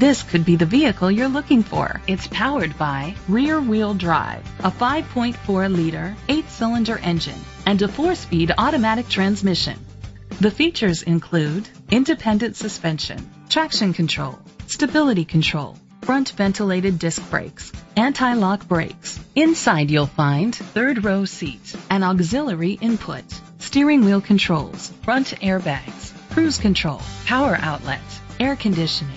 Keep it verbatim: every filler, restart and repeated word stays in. This could be the vehicle you're looking for. It's powered by rear-wheel drive, a five point four liter, eight-cylinder engine, and a four-speed automatic transmission. The features include independent suspension, traction control, stability control, front ventilated disc brakes, anti-lock brakes. Inside you'll find third row seats, an auxiliary input, steering wheel controls, front airbags, cruise control, power outlet, air conditioning,